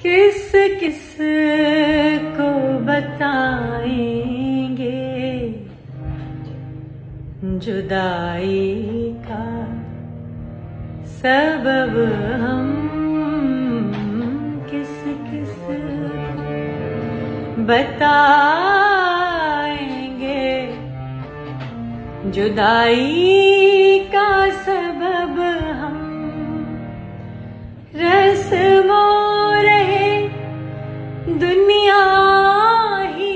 किस किस को बताएंगे जुदाई का सबब हम, किस किस बताएंगे जुदाई का सबब हम। रस्मों दुनिया ही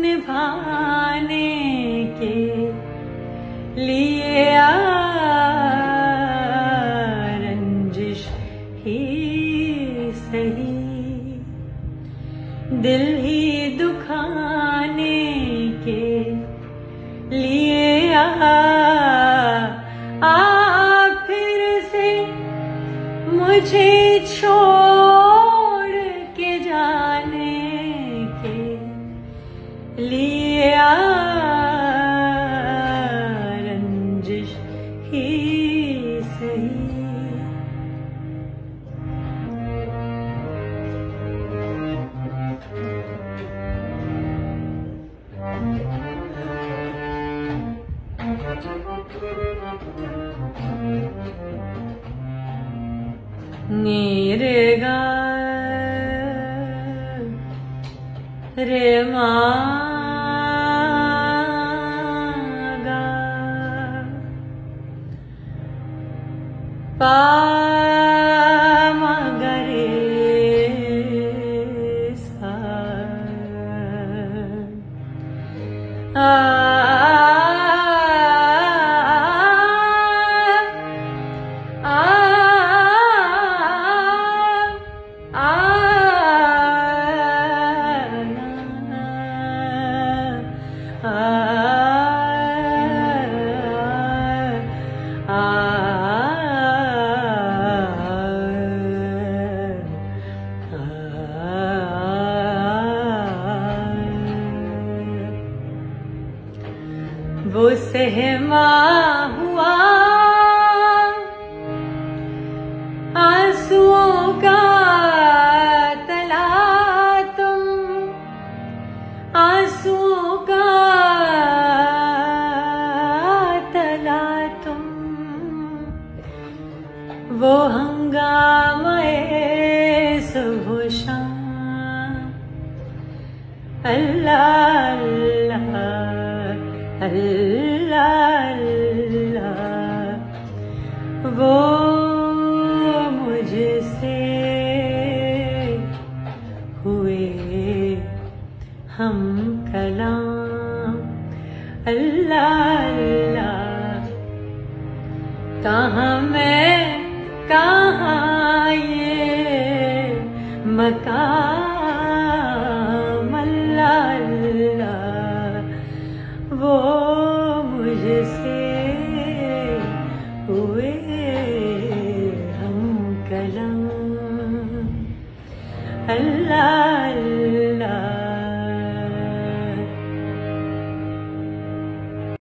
निभाने के लिए रंजिश ही सही दिल ही दुखाने के लिए आ फिर से मुझे छोड़ के जाने के लिए रंजिश ही सही। नीरेगा रे मागा पा मगरे सा वो सहमा हुआ आंसुओं का तला तुम, आंसुओं का तला तुम। वो हंगामा सुबह शाम अल्लाह अल्लाह अल्लाह अल्लाह। वो मुझसे हुए हम कलाम अल्लाह अल्लाह। कहाँ मैं कहाँ ये मकान